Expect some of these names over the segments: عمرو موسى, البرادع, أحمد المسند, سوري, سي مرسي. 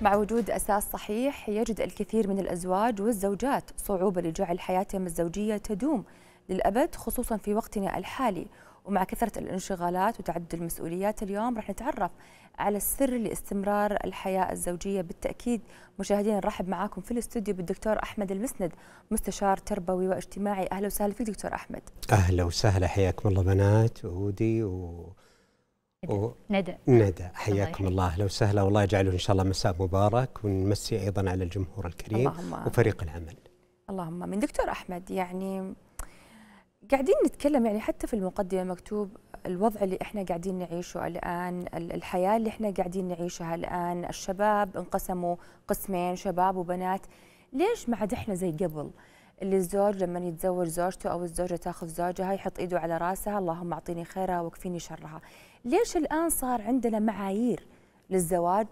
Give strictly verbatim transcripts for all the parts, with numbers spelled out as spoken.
مع وجود أساس صحيح، يجد الكثير من الأزواج والزوجات صعوبة لجعل حياتهم الزوجية تدوم للأبد، خصوصا في وقتنا الحالي ومع كثرة الانشغالات وتعدد المسؤوليات. اليوم راح نتعرف على السر لاستمرار الحياة الزوجية. بالتأكيد مشاهدينا نرحب معاكم في الاستوديو بالدكتور أحمد المسند، مستشار تربوي واجتماعي. أهلا وسهلا فيك دكتور أحمد. أهلا وسهلا، حياكم الله بنات وهودي و و... ندى ندى حياكم الله، اهلا وسهلا. والله يجعله ان شاء الله مساء مبارك، ونمسي ايضا على الجمهور الكريم اللهم وفريق العمل. اللهم من دكتور احمد، يعني قاعدين نتكلم، يعني حتى في المقدمه مكتوب الوضع اللي احنا قاعدين نعيشه الان، الحياه اللي احنا قاعدين نعيشها الان، الشباب انقسموا قسمين، شباب وبنات. ليش ما عاد احنا زي قبل اللي الزوج لما يتزوج زوجته او الزوجه تاخذ زوجها يحط ايده على راسها اللهم اعطيني خيرها واكفيني شرها؟ ليش الان صار عندنا معايير للزواج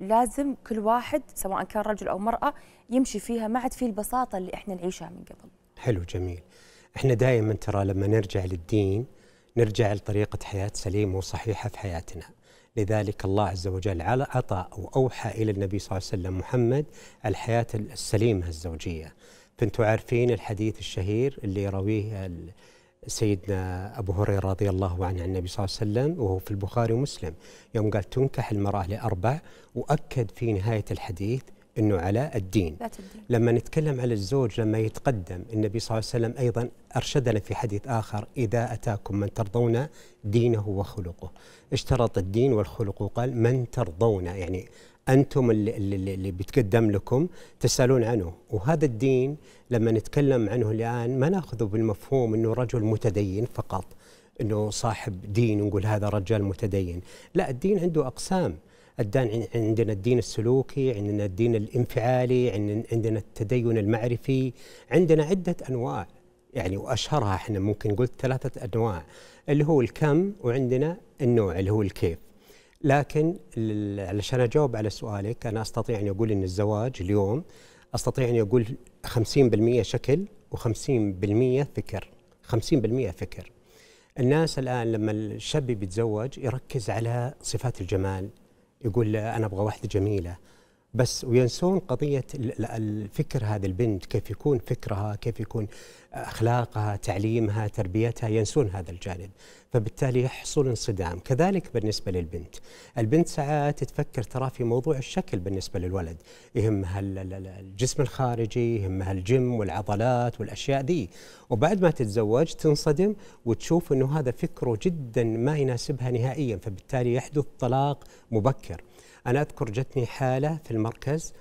لازم كل واحد سواء كان رجل او مراه يمشي فيها؟ ما عاد في البساطه اللي احنا نعيشها من قبل. حلو جميل. احنا دائما ترى لما نرجع للدين نرجع لطريقه حياه سليمه وصحيحه في حياتنا، لذلك الله عز وجل عطى او اوحى الى النبي صلى الله عليه وسلم محمد الحياه السليمه الزوجيه. فانتم عارفين الحديث الشهير اللي يرويه سيدنا أبو هريرة رضي الله عنه عن النبي صلى الله عليه وسلم، وهو في البخاري ومسلم، يوم قال تنكح المرأة لأربع، وأكد في نهاية الحديث أنه على الدين. لما نتكلم على الزوج لما يتقدم، النبي صلى الله عليه وسلم أيضا أرشدنا في حديث آخر، إذا أتاكم من ترضون دينه وخلقه. اشترط الدين والخلق وقال من ترضون، يعني أنتم اللي, اللي, اللي بيتقدم لكم تسألون عنه. وهذا الدين لما نتكلم عنه الآن ما نأخذه بالمفهوم أنه رجل متدين فقط، أنه صاحب دين ونقول هذا رجال متدين. لا، الدين عنده أقسام. عندنا الدين السلوكي، عندنا الدين الانفعالي، عندنا التدين المعرفي، عندنا عدة أنواع يعني، وأشهرها احنا ممكن قلت ثلاثة أنواع، اللي هو الكم، وعندنا النوع اللي هو الكيف. لكن علشان أجاوب على سؤالك، أنا أستطيع أن أقول أن الزواج اليوم أستطيع أن أقول خمسين بالمئة شكل وخمسين بالمئة فكر. خمسين بالمئة فكر. الناس الآن لما الشاب بيتزوج يركز على صفات الجمال، يقول أنا أبغى واحدة جميلة بس، وينسون قضية الفكر. هذه البنت كيف يكون فكرها، كيف يكون أخلاقها، تعليمها، تربيتها، ينسون هذا الجانب، فبالتالي يحصل انصدام. كذلك بالنسبة للبنت، البنت ساعات تفكر ترى في موضوع الشكل. بالنسبة للولد يهمها الجسم الخارجي، يهمها الجيم والعضلات والأشياء دي، وبعد ما تتزوج تنصدم وتشوف أنه هذا فكره جدا ما يناسبها نهائيا، فبالتالي يحدث طلاق مبكر. أنا أذكر جتني حالة في المركز،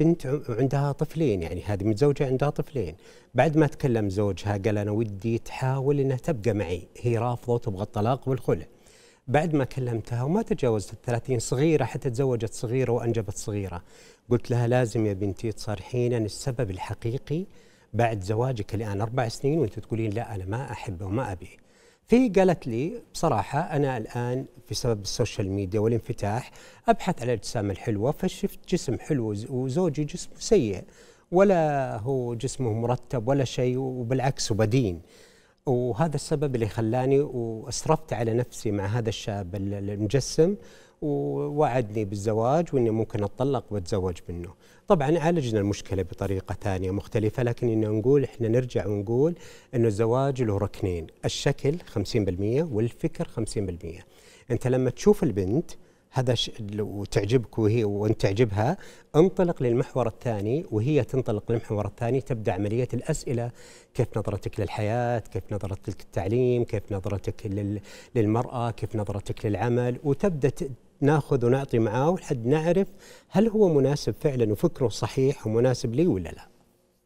بنت عندها طفلين، يعني هذه متزوجة عندها طفلين. بعد ما تكلم زوجها قال أنا ودي تحاول أنها تبقى معي، هي رافضة وتبغى الطلاق والخلع. بعد ما كلمتها وما تجاوزت الثلاثين، صغيرة حتى تزوجت صغيرة وأنجبت صغيرة، قلت لها لازم يا بنتي تصرحين عن السبب الحقيقي بعد زواجك الآن أربع سنين وأنت تقولين لا أنا ما أحبه وما أبيه. في قالت لي بصراحة أنا الآن بسبب السوشيال ميديا والانفتاح أبحث على الأجسام الحلوة، فشفت جسم حلو وزوجي جسمه سيء، ولا هو جسمه مرتب ولا شيء، وبالعكس بدين، وهذا السبب اللي خلاني وأسرفت على نفسي مع هذا الشاب المجسم، ووعدني بالزواج وإني ممكن أتطلق وأتزوج منه. طبعا عالجنا المشكلة بطريقة ثانية مختلفة، لكن إنه نقول إحنا نرجع ونقول إنه الزواج له ركنين، الشكل خمسين بالمئة والفكر خمسين بالمئة. أنت لما تشوف البنت هذا وتعجبك وهي وأنت تعجبها، انطلق للمحور الثاني وهي تنطلق للمحور الثاني، تبدأ عملية الأسئلة، كيف نظرتك للحياة، كيف نظرتك للتعليم، كيف نظرتك لل... للمرأة، كيف نظرتك للعمل، وتبدأ ت... ناخذ ونعطي معاه لحد نعرف هل هو مناسب فعلا وفكره صحيح ومناسب لي ولا لا.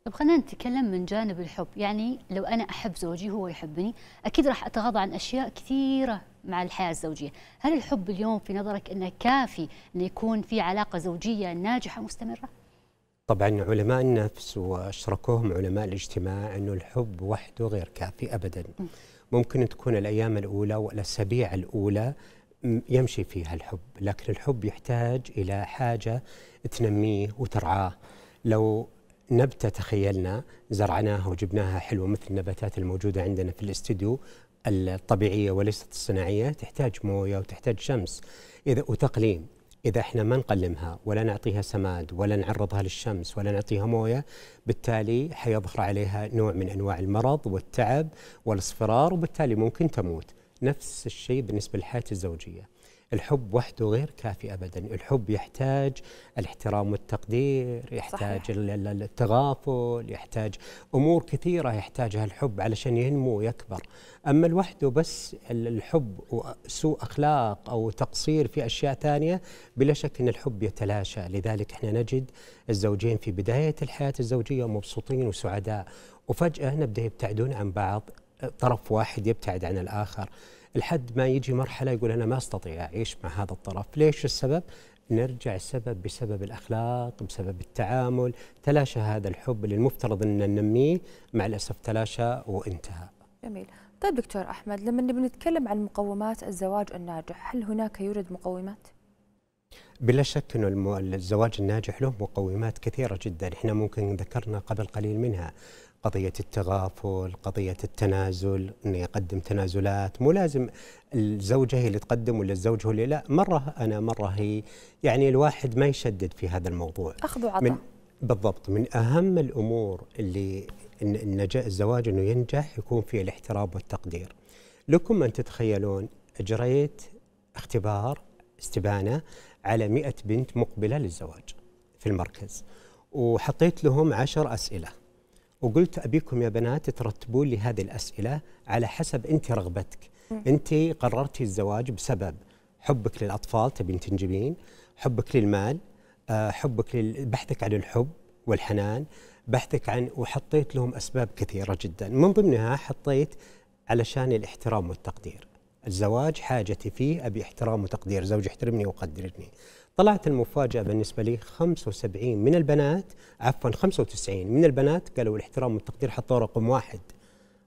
طب خلينا نتكلم من جانب الحب، يعني لو أنا أحب زوجي هو يحبني أكيد راح أتغاضى عن أشياء كثيرة مع الحياة الزوجية. هل الحب اليوم في نظرك أنه كافي أنه يكون في علاقة زوجية ناجحة مستمرة؟ طبعا علماء النفس وأشركوهم علماء الاجتماع أنه الحب وحده غير كافي أبدا. ممكن تكون الأيام الأولى والأسابيع الأولى يمشي فيها الحب، لكن الحب يحتاج إلى حاجة تنميه وترعاه. لو نبتة تخيلنا زرعناها وجبناها حلوة مثل النباتات الموجودة عندنا في الاستديو الطبيعية وليست الصناعية، تحتاج موية وتحتاج شمس وتقليم. إذا احنا ما نقلمها ولا نعطيها سماد ولا نعرضها للشمس ولا نعطيها مويه، بالتالي حيظهر عليها نوع من أنواع المرض والتعب والاصفرار، وبالتالي ممكن تموت. نفس الشيء بالنسبة للحياة الزوجية. الحب وحده غير كافي أبدا، الحب يحتاج الاحترام والتقدير، يحتاج صحيح. التغافل، يحتاج أمور كثيرة يحتاجها الحب علشان ينمو ويكبر. أما لوحده بس الحب وسوء أخلاق أو تقصير في أشياء ثانية، بلا شك أن الحب يتلاشى. لذلك إحنا نجد الزوجين في بداية الحياة الزوجية مبسوطين وسعداء، وفجأة نبدأ يبتعدون عن بعض، طرف واحد يبتعد عن الآخر لحد ما يجي مرحلة يقول أنا ما أستطيع أعيش مع هذا الطرف. ليش السبب؟ نرجع السبب بسبب الأخلاق، بسبب التعامل. تلاشى هذا الحب اللي المفترض أن ننميه، مع الأسف تلاشى وانتهى. جميل. طيب دكتور أحمد، لما بنتكلم عن مقومات الزواج الناجح، هل هناك يوجد مقومات؟ بلا شك أنه الزواج الناجح له مقومات كثيرة جدا، إحنا ممكن ذكرنا قبل قليل منها. قضية التغافل، قضية التنازل، أن يقدم تنازلات، مو لازم الزوجة هي اللي تقدم ولا الزوج هو اللي، لا، مرة أنا مرة هي، يعني الواحد ما يشدد في هذا الموضوع. أخذ وعطاء. بالضبط. من أهم الأمور اللي النجاح الزواج أنه ينجح يكون فيه الاحترام والتقدير. لكم أن تتخيلون أجريت اختبار استبانة على مئة بنت مقبلة للزواج في المركز، وحطيت لهم عشر أسئلة، وقلت أبيكم يا بنات ترتبون لي هذه الأسئلة على حسب أنت رغبتك. أنت قررتي الزواج بسبب حبك للأطفال، تبين تنجبين، حبك للمال، حبك لبحثك عن الحب والحنان، بحثك عن، وحطيت لهم أسباب كثيرة جدا، من ضمنها حطيت علشان الاحترام والتقدير. الزواج حاجتي فيه أبي احترام وتقدير، زوجي يحترمني ويقدرني. طلعت المفاجأة بالنسبة لي خمسة وسبعين من البنات، عفوا خمسة وتسعين من البنات قالوا الاحترام والتقدير، حطوه رقم واحد،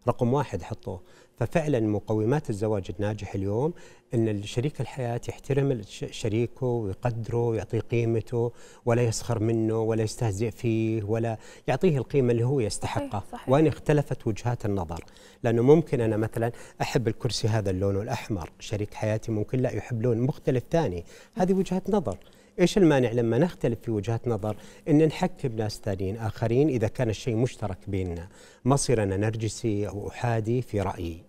رقم واحد حطوه. ففعلا مقومات الزواج الناجح اليوم أن الشريك الحياة يحترم شريكه ويقدره ويعطيه قيمته، ولا يسخر منه ولا يستهزئ فيه، ولا يعطيه القيمة اللي هو يستحقها. وأنا اختلفت وجهات النظر، لأنه ممكن أنا مثلا أحب الكرسي هذا اللون الأحمر، شريك حياتي ممكن لا يحب لون مختلف ثاني، هذه وجهات نظر. إيش المانع لما نختلف في وجهات نظر إن نحكم ناس ثانيين آخرين إذا كان الشيء مشترك بيننا؟ ما صير أنا نرجسي أو أحادي في رأيي.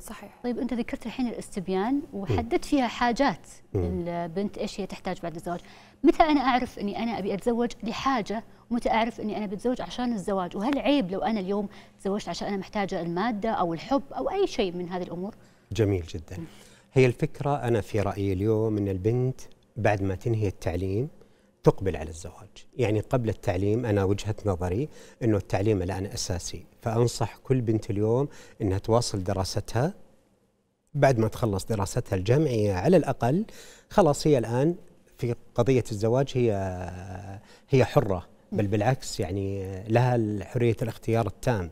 صحيح. طيب أنت ذكرت الحين الاستبيان وحددت فيها حاجات البنت إيش هي تحتاج بعد الزواج. متى أنا أعرف إني أنا أبي أتزوج لحاجة، ومتى أعرف إني أنا بتزوج عشان الزواج؟ وهل عيب لو أنا اليوم تزوجت عشان أنا محتاجة المادة أو الحب أو أي شيء من هذه الأمور؟ جميل جدا. م. هي الفكرة، أنا في رأيي اليوم إن البنت بعد ما تنهي التعليم تقبل على الزواج. يعني قبل التعليم أنا وجهة نظري أنه التعليم الآن أساسي، فأنصح كل بنت اليوم أنها تواصل دراستها بعد ما تخلص دراستها الجامعية على الأقل. خلاص هي الآن في قضية الزواج هي هي حرة، بل بالعكس يعني لها حرية الاختيار التام.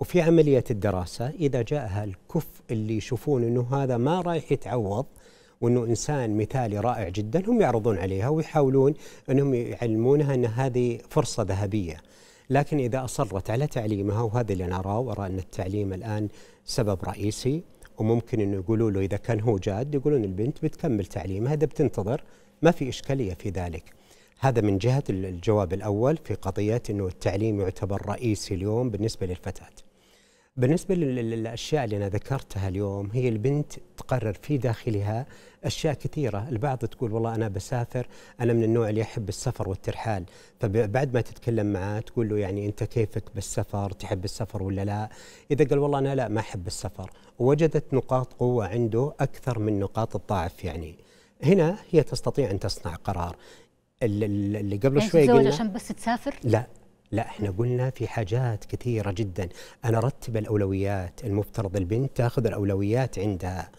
وفي عملية الدراسة إذا جاءها الكفء اللي يشوفون أنه هذا ما رايح يتعوض وأنه إنسان مثالي رائع جدا، هم يعرضون عليها ويحاولون أنهم يعلمونها أن هذه فرصة ذهبية. لكن إذا أصرت على تعليمها، وهذا اللي أنا أراه، وأرى أن التعليم الآن سبب رئيسي، وممكن أنه يقولوا له إذا كان هو جاد يقولون البنت بتكمل تعليمها، هذا بتنتظر، ما في إشكالية في ذلك. هذا من جهة الجواب الأول في قضية أنه التعليم يعتبر رئيسي اليوم بالنسبة للفتاة. بالنسبة للأشياء اللي أنا ذكرتها اليوم، هي البنت تقرر في داخلها أشياء كثيرة. البعض تقول والله أنا بسافر، أنا من النوع اللي يحب السفر والترحال، فبعد ما تتكلم معاه تقول له يعني أنت كيفك بالسفر، تحب السفر ولا لا؟ إذا قال والله أنا لا ما أحب السفر، ووجدت نقاط قوة عنده أكثر من نقاط الضعف، يعني هنا هي تستطيع أن تصنع قرار. اللي قبل شوي قلنا عشان بس تسافر؟ لا لا، احنا قلنا في حاجات كثيرة جدا، انا رتب الاولويات، المفترض البنت تاخذ الاولويات عندها،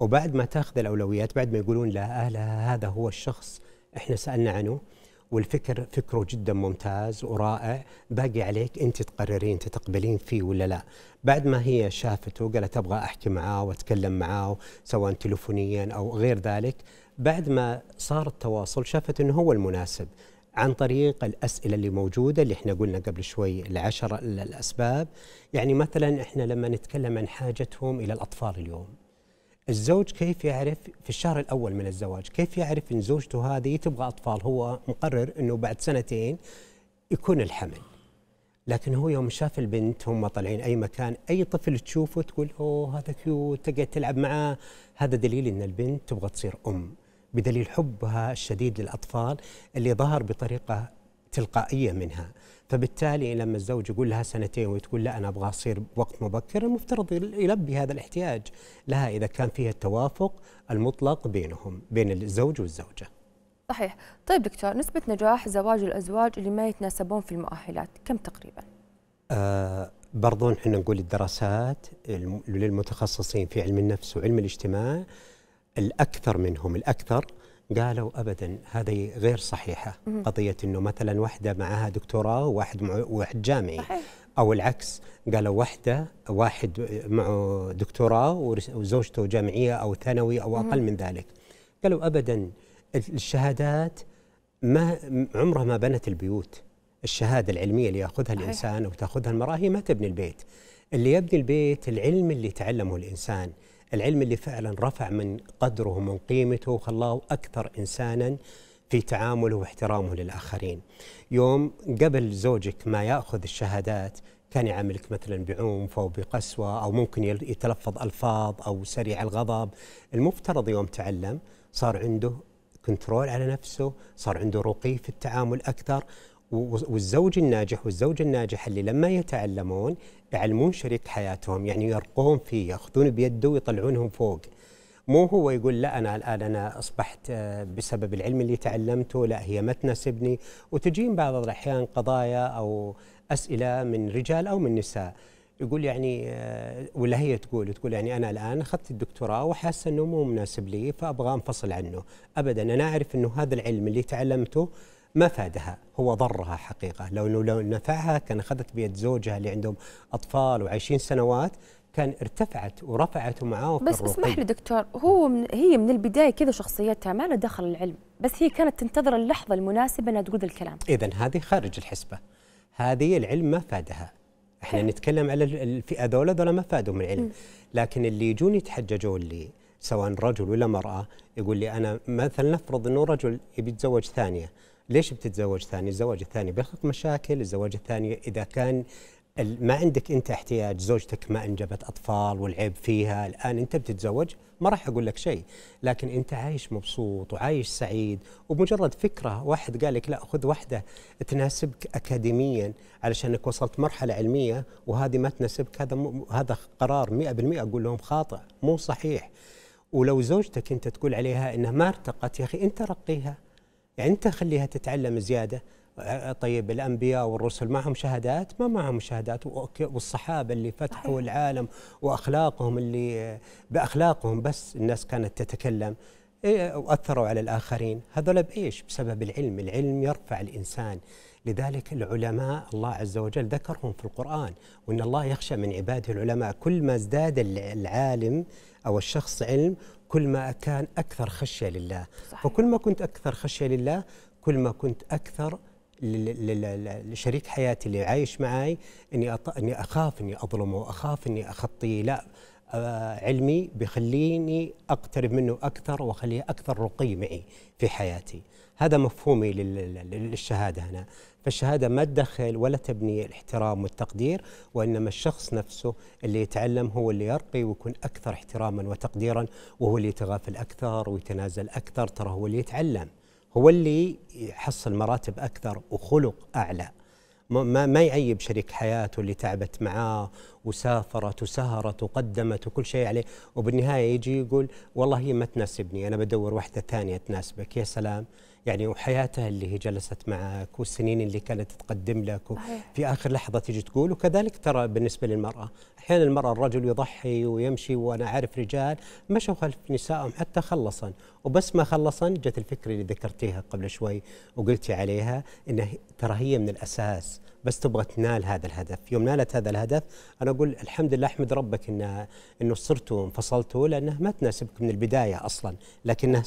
وبعد ما تاخذ الاولويات، بعد ما يقولون لها اهلها هذا هو الشخص احنا سالنا عنه والفكر فكره جدا ممتاز ورائع، باقي عليك انت تقررين تتقبلين فيه ولا لا. بعد ما هي شافته قالت ابغى احكي معاه واتكلم معاه سواء تلفونيا او غير ذلك، بعد ما صار التواصل شافت انه هو المناسب عن طريق الأسئلة اللي موجودة اللي احنا قلنا قبل شوي العشرة الأسباب. يعني مثلا احنا لما نتكلم عن حاجتهم إلى الأطفال اليوم، الزوج كيف يعرف في الشهر الأول من الزواج، كيف يعرف إن زوجته هذه تبغى أطفال؟ هو مقرر إنه بعد سنتين يكون الحمل، لكن هو يوم شاف البنت هم طالعين أي مكان، أي طفل تشوفه تقول أوه هذا كيوت، تقعد تلعب معاه، هذا دليل إن البنت تبغى تصير أم، بدليل حبها الشديد للأطفال اللي ظهر بطريقة تلقائية منها. فبالتالي لما الزوج يقول لها سنتين وتقول لا أنا أبغى أصير بوقت مبكر، المفترض يلبي هذا الاحتياج لها إذا كان فيها التوافق المطلق بينهم، بين الزوج والزوجة. صحيح. طيب دكتور، نسبة نجاح زواج الأزواج اللي ما يتناسبون في المؤهلات كم تقريبا؟ آه برضو نحن نقول الدراسات للمتخصصين في علم النفس وعلم الاجتماع، الأكثر منهم الأكثر قالوا أبدا هذه غير صحيحة. مم. قضية أنه مثلا واحدة معها دكتوراه وواحد معه واحد جامعي، صحيح. أو العكس، قالوا واحدة واحد معه دكتوراه وزوجته جامعية أو ثانوي أو أقل مم. من ذلك. قالوا أبدا الشهادات ما عمرها ما بنت البيوت، الشهادة العلمية اللي يأخذها صحيح. الإنسان أو تأخذها المرأة هي ما تبني البيت، اللي يبني البيت العلم اللي تعلمه الإنسان، العلم اللي فعلا رفع من قدره ومن قيمته وخلاه أكثر إنسانا في تعامله واحترامه للآخرين. يوم قبل زوجك ما يأخذ الشهادات كان يعاملك مثلا بعنف أو بقسوة أو ممكن يتلفظ ألفاظ أو سريع الغضب. المفترض يوم تعلم صار عنده كنترول على نفسه، صار عنده رقي في التعامل أكثر. والزوج الناجح والزوجة الناجحة اللي لما يتعلمون يعلمون شريك حياتهم، يعني يرقون فيه، ياخذون بيده ويطلعونهم فوق. مو هو يقول لا أنا الآن أنا أصبحت بسبب العلم اللي تعلمته لا هي ما تناسبني. وتجين بعض الأحيان قضايا أو أسئلة من رجال أو من نساء يقول يعني، ولا هي تقول تقول يعني أنا الآن أخذت الدكتوراه وحاسة أنه مو مناسب لي فأبغى أنفصل عنه. أبدا، أنا أعرف أنه هذا العلم اللي تعلمته ما فادها، هو ضرها حقيقة. لو لو نفعها كان أخذت بيد زوجها اللي عندهم أطفال وعايشين سنوات، كان ارتفعت ورفعته معاه. بس اسمح لي دكتور، هو من هي من البداية كذا شخصيتها ما لها دخل العلم، بس هي كانت تنتظر اللحظة المناسبة أنها تقول الكلام. إذا هذه خارج الحسبة، هذه العلم ما فادها. احنا حلو. نتكلم على الفئة ذولا ذولا ما فادهم العلم. م. لكن اللي يجون يتحججون لي سواء رجل ولا مرأة، يقول لي أنا مثلا نفرض أنه رجل يبي يتزوج ثانية، ليش بتتزوج ثاني؟ الزواج الثاني بيخلق مشاكل، الزواج الثاني إذا كان ما عندك أنت احتياج، زوجتك ما أنجبت أطفال والعيب فيها، الآن أنت بتتزوج ما راح أقول لك شيء، لكن أنت عايش مبسوط وعايش سعيد، ومجرد فكرة واحد قال لك لا خذ واحدة تناسبك أكاديميا علشانك وصلت مرحلة علمية وهذه ما تناسبك، هذا هذا قرار مئة بالمئة أقول لهم خاطئ، مو صحيح. ولو زوجتك أنت تقول عليها إنها ما ارتقت، يا أخي أنت رقيها، يعني أنت خليها تتعلم زيادة. طيب الأنبياء والرسل معهم شهادات؟ ما معهم شهادات. والصحابة اللي فتحوا أحيح. العالم وأخلاقهم اللي بأخلاقهم بس الناس كانت تتكلم وأثروا على الآخرين، هذول بإيش؟ بسبب العلم. العلم يرفع الإنسان، لذلك العلماء الله عز وجل ذكرهم في القرآن، وإن الله يخشى من عباده العلماء. كل ما ازداد العالم أو الشخص علم كل ما كان أكثر خشية لله. صحيح. فكل ما كنت أكثر خشية لله كل ما كنت أكثر لشريك حياتي اللي عايش معي أني أني أخاف أني أظلمه وأخاف أني أخطيه، لا علمي بيخليني أقترب منه أكثر وأخليه أكثر رقي معي في حياتي. هذا مفهومي للشهادة هنا. فالشهادة ما تدخل ولا تبني الاحترام والتقدير، وإنما الشخص نفسه اللي يتعلم هو اللي يرقي ويكون أكثر احتراما وتقديرا، وهو اللي يتغافل أكثر ويتنازل أكثر، ترى هو اللي يتعلم، هو اللي يحصل مراتب أكثر وخلق أعلى. ما ما يعيب شريك حياته اللي تعبت معاه وسافرت وسهرت وقدمت وكل شيء عليه، وبالنهاية يجي يقول والله هي ما تناسبني أنا بدور واحدة ثانية تناسبك. يا سلام، يعني وحياتها اللي هي جلست معك والسنين اللي كانت تقدم لك في آخر لحظة تيجي تقول. وكذلك ترى بالنسبة للمرأة، أحيانا المرأة الرجل يضحي ويمشي، وأنا أعرف رجال مشوا خلف نسائهم حتى خلصن، وبس ما خلصن جت الفكرة اللي ذكرتيها قبل شوي وقلتي عليها، إنه ترى هي من الأساس بس تبغى تنال هذا الهدف. يوم نالت هذا الهدف أنا أقول الحمد لله، أحمد ربك إنه إنه صرتوا وانفصلتوا، لأنه ما تناسبك من البداية أصلا، لكنه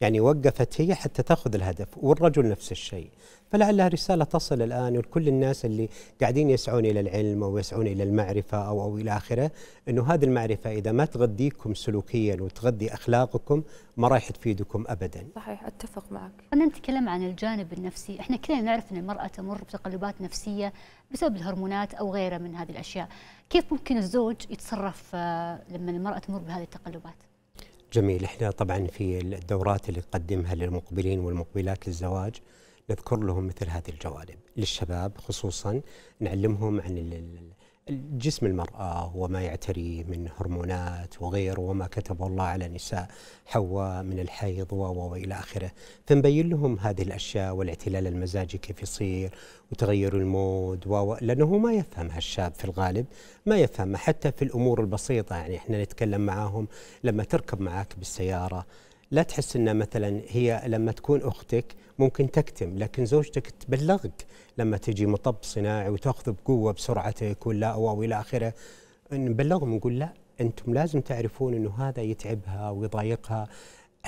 يعني وقفت هي حتى تاخذ الهدف، والرجل نفس الشيء. فلعلها رسالة تصل الآن ولكل الناس اللي قاعدين يسعون إلى العلم أو يسعون إلى المعرفة أو أو إلى آخره، أنه هذه المعرفة إذا ما تغذيكم سلوكيا وتغذي أخلاقكم ما راح تفيدكم أبدا. صحيح، أتفق معك. خلينا نتكلم عن الجانب النفسي، إحنا كلنا نعرف أن المرأة تمر بتقلبات نفسية بسبب الهرمونات أو غيرها من هذه الأشياء، كيف ممكن الزوج يتصرف لما المرأة تمر بهذه التقلبات؟ جميل، إحنا طبعا في الدورات اللي نقدمها للمقبلين والمقبلات للزواج نذكر لهم مثل هذه الجوانب، للشباب خصوصا نعلمهم عن جسم المرأة وما يعتريه من هرمونات وغيره وما كتب الله على نساء حواء من الحيض وإلى آخره، فنبين لهم هذه الأشياء والاعتلال المزاجي كيف يصير وتغير المود، لأنه ما يفهم هالشاب في الغالب، ما يفهم حتى في الأمور البسيطة. يعني إحنا نتكلم معاهم لما تركب معاك بالسيارة لا تحس أنها مثلا هي لما تكون أختك ممكن تكتم، لكن زوجتك تبلغك لما تجي مطب صناعي وتأخذ بقوة بسرعتك ولا أو إلى آخره، نبلغهم ونقول لا، أنتم لازم تعرفون أنه هذا يتعبها ويضايقها.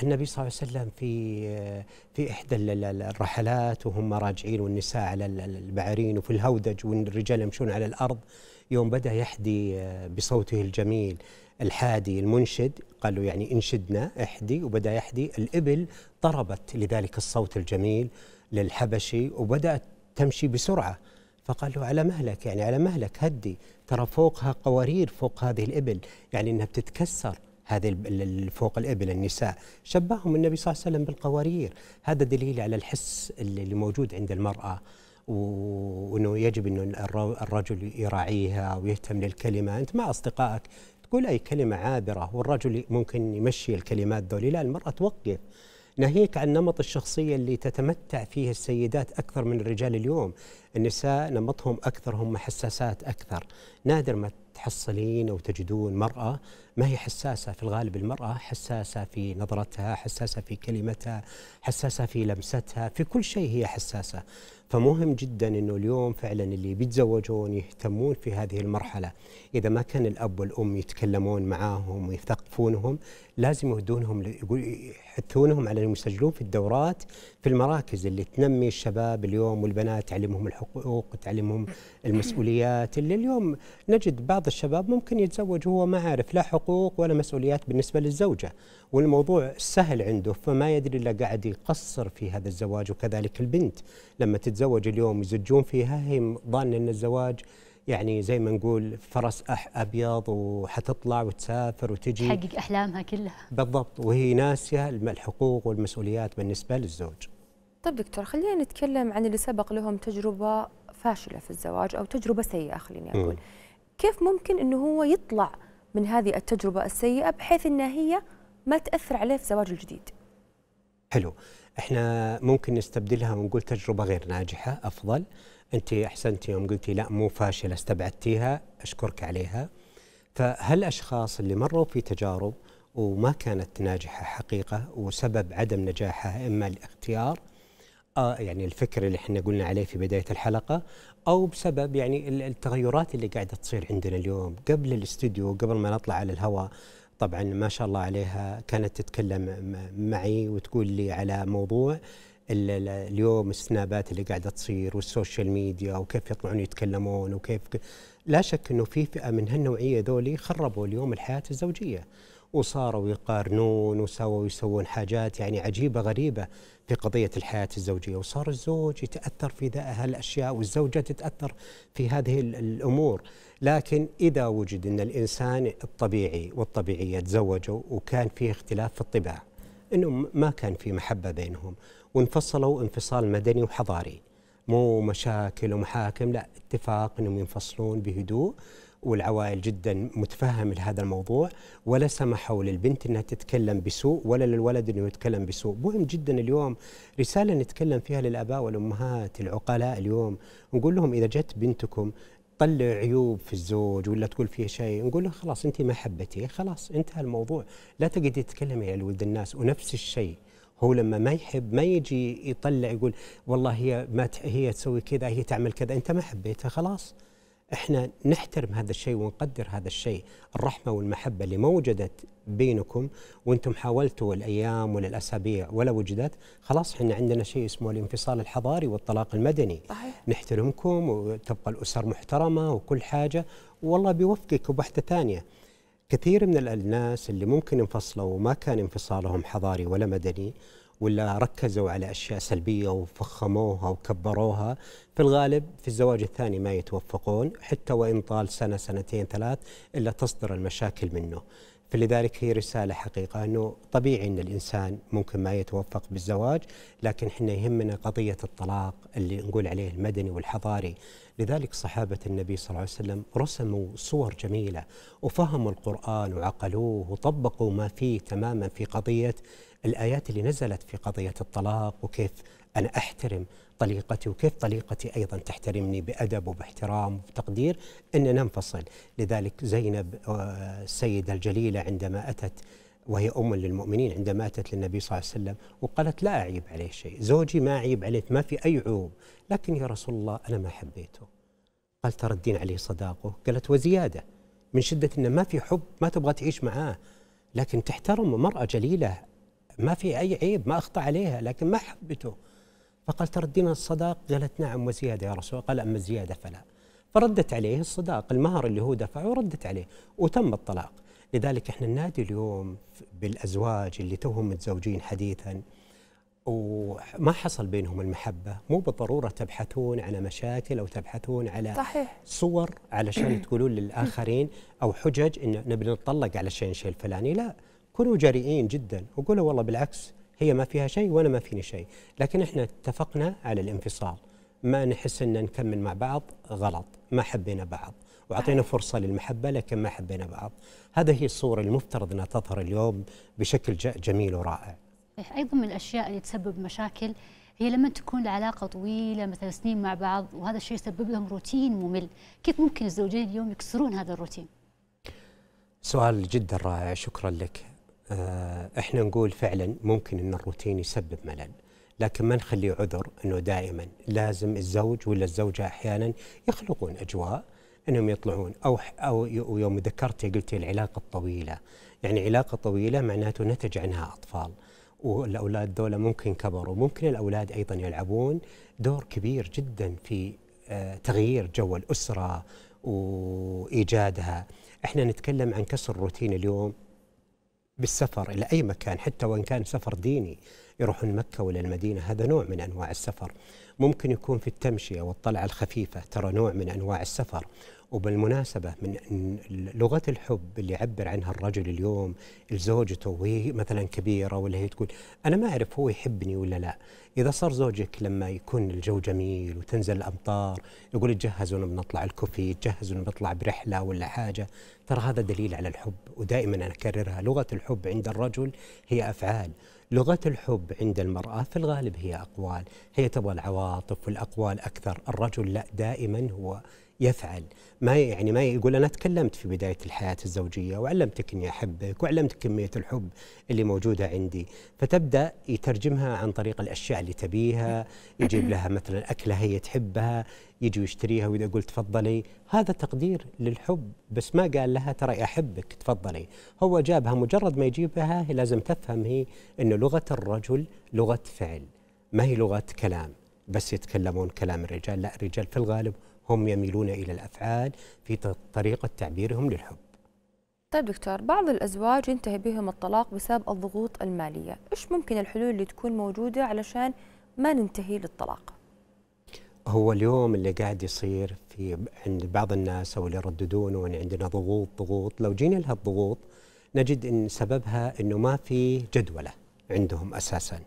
النبي صلى الله عليه وسلم في في إحدى الرحلات وهم راجعين والنساء على البعرين وفي الهودج والرجال يمشون على الأرض، يوم بدأ يحدي بصوته الجميل الحادي المنشد، قالوا يعني انشدنا احدي، وبدأ يحدي. الإبل ضربت لذلك الصوت الجميل للحبشي وبدأت تمشي بسرعة، فقالوا على مهلك، يعني على مهلك هدي، ترى فوقها قوارير فوق هذه الإبل، يعني أنها بتتكسر هذه فوق الإبل. النساء شبههم النبي صلى الله عليه وسلم بالقوارير، هذا دليل على الحس اللي موجود عند المرأة، وأنه يجب أن الرجل يراعيها ويهتم للكلمة. أنت مع أصدقائك تقول أي كلمة عابرة والرجل ممكن يمشي الكلمات ذولي، لا، المرأة توقف. ناهيك عن نمط الشخصية اللي تتمتع فيه السيدات أكثر من الرجال اليوم، النساء نمطهم أكثر، هم حساسات أكثر، نادر ما تحصلين أو تجدون مرأة ما هي حساسة. في الغالب المرأة حساسة في نظرتها، حساسة في كلمتها، حساسة في لمستها، في كل شيء هي حساسة. فمهم جدا أنه اليوم فعلا اللي بيتزوجون يهتمون في هذه المرحلة، إذا ما كان الأب والأم يتكلمون معاهم ويثقفونهم لازم يهدونهم، يحثونهم على أن يسجلون في الدورات في المراكز اللي تنمي الشباب اليوم والبنات، تعلمهم الحقوق وتعلمهم المسؤوليات. اللي اليوم نجد بعض الشباب ممكن يتزوج وهو ما عارف لا حقوق ولا مسؤوليات بالنسبة للزوجة، والموضوع سهل عنده فما يدري إلا قاعد يقصر في هذا الزواج. وكذلك البنت لما تتزوج اليوم يزجون فيها، هي ظن أن الزواج يعني زي ما نقول فرس أبيض وحتطلع وتسافر وتجي تحقق أحلامها كلها بالضبط، وهي ناسية الحقوق والمسؤوليات بالنسبة للزوج. طيب دكتور، خلينا نتكلم عن اللي سبق لهم تجربة فاشلة في الزواج أو تجربة سيئة، خليني أقول م. كيف ممكن أنه هو يطلع من هذه التجربة السيئة بحيث أنها هي ما تأثر عليه في زواجه الجديد؟ حلو، احنا ممكن نستبدلها ونقول تجربة غير ناجحة أفضل. أنت أحسنتي يوم قلتي لا مو فاشلة، استبعدتيها، أشكرك عليها. فهالأشخاص اللي مروا في تجارب وما كانت ناجحة حقيقة وسبب عدم نجاحها إما الاختيار، آه يعني الفكر اللي احنا قلنا عليه في بداية الحلقة، أو بسبب يعني التغيرات اللي قاعدة تصير عندنا اليوم. قبل الاستوديو قبل ما نطلع على الهواء طبعا ما شاء الله عليها كانت تتكلم معي وتقول لي على موضوع اليوم السنابات اللي قاعدة تصير والسوشيال ميديا وكيف يطلعون يتكلمون وكيف. لا شك أنه في فئة من هالنوعية ذولي خربوا اليوم الحياة الزوجية، وصاروا يقارنون وسووا يسوون حاجات يعني عجيبة غريبة في قضية الحياة الزوجية، وصار الزوج يتأثر في هالأشياء والزوجة تتأثر في هذه الأمور. لكن إذا وجد أن الإنسان الطبيعي والطبيعية تزوجوا وكان فيه اختلاف في الطباع، أنه ما كان في محبة بينهم وانفصلوا انفصال مدني وحضاري، مو مشاكل ومحاكم، لا اتفاق أنهم ينفصلون بهدوء، والعوائل جدا متفهم لهذا الموضوع، ولا سمحوا للبنت أنها تتكلم بسوء ولا للولد أنه يتكلم بسوء. مهم جدا اليوم رسالة نتكلم فيها للآباء والأمهات العقلاء اليوم، نقول لهم إذا جت بنتكم تطلع عيوب في الزوج ولا تقول فيه شيء، نقول له خلاص أنت ما حبتيه، خلاص انتهى الموضوع، لا تقعدي تتكلمي على ولد الناس. ونفس الشيء هو لما ما يحب ما يجي يطلع يقول والله هي ما هي تسوي كذا، هي تعمل كذا، أنت ما حبيتها خلاص احنا نحترم هذا الشيء ونقدر هذا الشيء، الرحمه والمحبه اللي ما وجدت بينكم وانتم حاولتوا الايام ولا الاسابيع ولا وجدت، خلاص احنا عندنا شيء اسمه الانفصال الحضاري والطلاق المدني. صحيح. نحترمكم وتبقى الاسر محترمه وكل حاجه، والله بيوفقك وبحته ثانيه. كثير من الناس اللي ممكن انفصلوا وما كان انفصالهم حضاري ولا مدني، ولا ركزوا على أشياء سلبية وفخموها وكبروها، في الغالب في الزواج الثاني ما يتوفقون، حتى وإن طال سنة سنتين ثلاث إلا تصدر المشاكل منه. فلذلك هي رسالة حقيقة أنه طبيعي أن الإنسان ممكن ما يتوفق بالزواج، لكن إحنا يهمنا قضية الطلاق اللي نقول عليه المدني والحضاري. لذلك صحابة النبي صلى الله عليه وسلم رسموا صور جميلة وفهموا القرآن وعقلوه وطبقوا ما فيه تماما في قضية الآيات اللي نزلت في قضية الطلاق، وكيف أنا أحترم طليقتي وكيف طليقتي أيضا تحترمني بأدب وباحترام وبتقدير أن ننفصل. لذلك زينب السيدة الجليلة عندما أتت وهي أم للمؤمنين، عندما أتت للنبي صلى الله عليه وسلم وقالت لا أعيب عليه شيء، زوجي ما أعيب عليه، ما في أي عيوب، لكن يا رسول الله أنا ما حبيته. قال تردين عليه صداقه؟ قالت وزيادة، من شدة أنه ما في حب ما تبغى تعيش معاه، لكن تحترم مرأة جليلة ما في أي عيب، ما أخطأ عليها، لكن ما حبته. فقال تردين الصداق؟ قالت نعم وزيادة يا رسول الله. قال أما الزيادة فلا. فردت عليه الصداق، المهر اللي هو دفعه ردت عليه، وتم الطلاق. لذلك احنا ننادي اليوم بالأزواج اللي توهم متزوجين حديثا وما حصل بينهم المحبة، مو بالضرورة تبحثون على مشاكل أو تبحثون على صحيح. صور علشان تقولون للآخرين أو حجج إن نبي نتطلق علشان شيء الفلاني، لا، كونوا جريئين جدا وقولوا والله بالعكس هي ما فيها شيء وانا ما فيني شيء، لكن احنا اتفقنا على الانفصال، ما نحس ان نكمل مع بعض غلط، ما حبينا بعض وعطينا فرصه للمحبه لكن ما حبينا بعض. هذه هي الصوره المفترض انها تظهر اليوم بشكل جميل ورائع. ايضا من الاشياء اللي تسبب مشاكل هي لما تكون العلاقه طويله مثلا سنين مع بعض، وهذا الشيء يسبب لهم روتين ممل. كيف ممكن الزوجين اليوم يكسرون هذا الروتين؟ سؤال جدا رائع، شكرا لك. احنا نقول فعلا ممكن ان الروتين يسبب ملل، لكن ما نخليه عذر انه دائما لازم الزوج ولا الزوجه احيانا يخلقون اجواء انهم يطلعون، او او يوم ذكرتي قلتي العلاقه الطويله، يعني علاقه طويله معناته نتج عنها اطفال، والاولاد ذولا ممكن كبروا، ممكن الاولاد ايضا يلعبون دور كبير جدا في تغيير جو الاسره وايجادها. احنا نتكلم عن كسر الروتين اليوم بالسفر إلى أي مكان، حتى وإن كان سفر ديني، يروحون مكة ولا المدينة، هذا نوع من أنواع السفر. ممكن يكون في التمشية والطلعة الخفيفة، ترى نوع من أنواع السفر. وبالمناسبة من لغة الحب اللي يعبر عنها الرجل اليوم لزوجته وهي مثلا كبيرة، ولا هي تقول أنا ما أعرف هو يحبني ولا لا. إذا صار زوجك لما يكون الجو جميل وتنزل الأمطار يقول تجهزوا بنطلع الكوفي، تجهزوا بنطلع برحلة ولا حاجة، ترى هذا دليل على الحب. ودائما أنا أكررها، لغة الحب عند الرجل هي أفعال، لغة الحب عند المرأة في الغالب هي أقوال، هي تبغى العواطف والأقوال أكثر. الرجل لا، دائما هو يفعل، ما يعني ما يقول أنا تكلمت في بداية الحياة الزوجية وعلمتك إني أحبك وعلمتك كمية الحب اللي موجودة عندي، فتبدأ يترجمها عن طريق الأشياء اللي تبيها، يجيب لها مثلا أكلة هي تحبها، يجي يشتريها وإذا قلت تفضلي، هذا تقدير للحب، بس ما قال لها ترى أحبك تفضلي، هو جابها، مجرد ما يجيبها لازم تفهم هي إنه لغة الرجل لغة فعل، ما هي لغة كلام، بس يتكلمون كلام الرجال، لا، الرجال في الغالب هم يميلون إلى الأفعال في طريقة تعبيرهم للحب. طيب دكتور، بعض الأزواج ينتهي بهم الطلاق بسبب الضغوط المالية، إيش ممكن الحلول اللي تكون موجودة علشان ما ننتهي للطلاق؟ هو اليوم اللي قاعد يصير في عند بعض الناس أو اللي يرددونه أن عندنا ضغوط ضغوط، لو جينا لها الضغوط نجد أن سببها أنه ما في جدولة عندهم أساساً،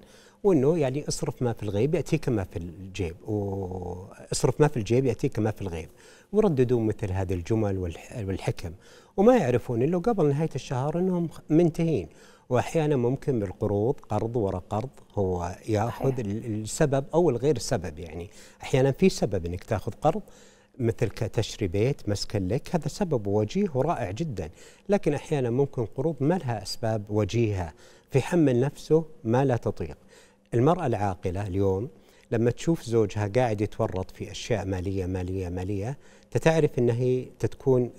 وأنه يعني اصرف ما في الغيب يأتيك ما في الجيب، واصرف ما في الجيب يأتيك ما في الغيب، ويرددون مثل هذه الجمل والحكم، وما يعرفون إلا قبل نهاية الشهر أنهم منتهين. وأحيانا ممكن بالقروض، قرض ورا قرض، هو يأخذ السبب أو الغير سبب، يعني أحيانا في سبب أنك تأخذ قرض مثل كتشري بيت مسكن لك، هذا سبب وجيه ورائع جدا، لكن أحيانا ممكن قروض ما لها أسباب وجيهة، فيحمل نفسه ما لا تطيق. المرأة العاقلة اليوم لما تشوف زوجها قاعد يتورط في أشياء مالية مالية مالية تتعرف أنها تكون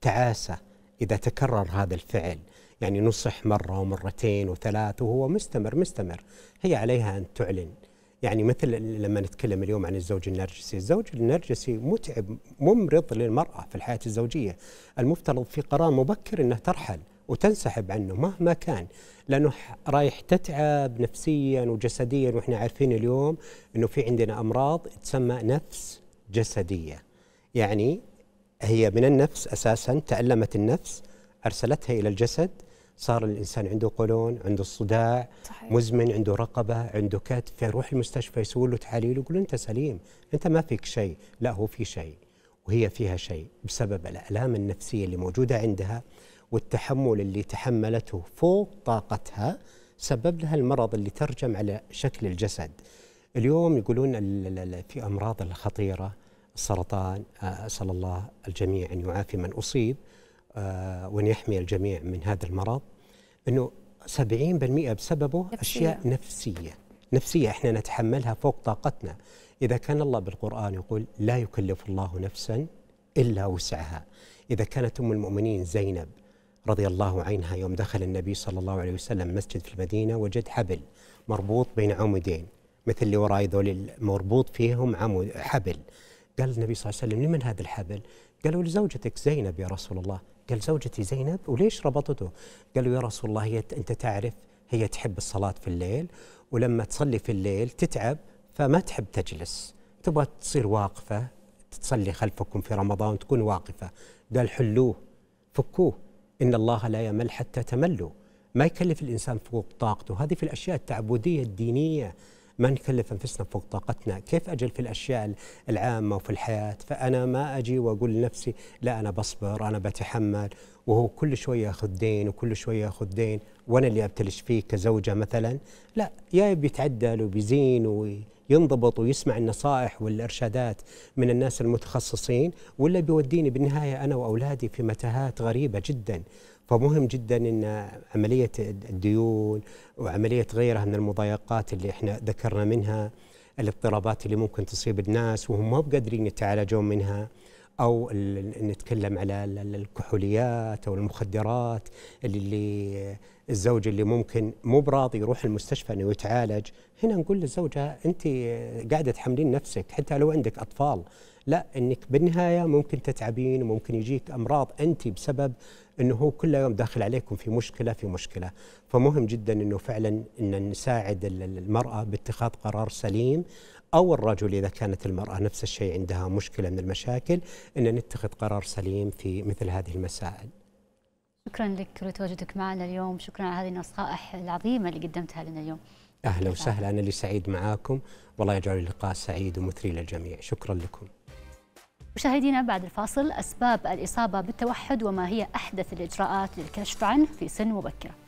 تعاسة إذا تكرر هذا الفعل، يعني نصح مرة ومرتين وثلاث وهو مستمر مستمر، هي عليها أن تعلن. يعني مثل لما نتكلم اليوم عن الزوج النرجسي، الزوج النرجسي متعب ممرض للمرأة في الحياة الزوجية، المفترض في قرار مبكر أنه ترحل وتنسحب عنه مهما كان، لأنه رايح تتعب نفسيا وجسديا، وإحنا عارفين اليوم أنه في عندنا أمراض تسمى نفس جسدية، يعني هي من النفس أساسا، تألمت النفس أرسلتها إلى الجسد، صار الإنسان عنده قولون، عنده الصداع، صحيح. مزمن، عنده رقبة، عنده كتف، يروح المستشفى يسوي له تحاليل ويقول أنت سليم، أنت ما فيك شيء، لا هو في شيء وهي فيها شيء بسبب الآلام النفسية اللي موجودة عندها والتحمل اللي تحملته فوق طاقتها، سبب لها المرض اللي ترجم على شكل الجسد. اليوم يقولون في أمراض الخطيرة السرطان، أسأل الله الجميع أن يعافي من أصيب وأن يحمي الجميع من هذا المرض، أنه سبعين بالمئة بسببه نفسية. أشياء نفسية نفسية إحنا نتحملها فوق طاقتنا، إذا كان الله بالقرآن يقول لا يكلف الله نفسا إلا وسعها. إذا كانت أم المؤمنين زينب رضي الله عنها يوم دخل النبي صلى الله عليه وسلم مسجد في المدينة وجد حبل مربوط بين عمودين، مثل اللي وراي ذول مربوط فيهم عمود حبل، قال النبي صلى الله عليه وسلم لمن هذا الحبل؟ قالوا لزوجتك زينب يا رسول الله. قال زوجتي زينب وليش ربطته؟ قالوا يا رسول الله هي أنت تعرف هي تحب الصلاة في الليل، ولما تصلي في الليل تتعب فما تحب تجلس، تبغى تصير واقفة، تصلي خلفكم في رمضان تكون واقفة. قال حلوه فكوه، إن الله لا يمل حتى تملوا، ما يكلف الإنسان فوق طاقته. هذه في الأشياء التعبدية الدينية ما نكلف أنفسنا فوق طاقتنا، كيف أجل في الأشياء العامة وفي الحياة؟ فأنا ما أجي وأقول لنفسي لا أنا بصبر أنا بتحمل، وهو كل شوية أخذ دين وكل شوية أخذ دين وأنا اللي أبتلش فيه كزوجة مثلا، لا، يا بيتعدل وبيزين وينضبط ويسمع النصائح والإرشادات من الناس المتخصصين، ولا بيوديني بالنهاية أنا وأولادي في متاهات غريبة جدا. فمهم جدا أن عملية الديون وعملية غيرها من المضايقات اللي احنا ذكرنا منها، الاضطرابات اللي ممكن تصيب الناس وهم ما بقادرين يتعالجون منها، أو نتكلم على الكحوليات أو المخدرات اللي الزوج اللي ممكن مو براضي يروح المستشفى أنه يتعالج. هنا نقول للزوجة أنت قاعدة تحملين نفسك حتى لو عندك أطفال، لا، أنك بالنهاية ممكن تتعبين وممكن يجيك أمراض أنت بسبب أنه هو كل يوم داخل عليكم في مشكلة في مشكلة. فمهم جدا أنه فعلا أن نساعد المرأة باتخاذ قرار سليم، أو الرجل إذا كانت المرأة نفس الشيء عندها مشكلة من المشاكل، أن نتخذ قرار سليم في مثل هذه المسائل. شكرا لك لتواجدك معنا اليوم، شكرا على هذه النصائح العظيمة اللي قدمتها لنا اليوم. أهلا وسهلا، أنا اللي سعيد معاكم، والله يجعل اللقاء سعيد ومثري للجميع، شكرا لكم. مشاهدينا بعد الفاصل أسباب الإصابة بالتوحد وما هي أحدث الإجراءات للكشف عنه في سن مبكرة.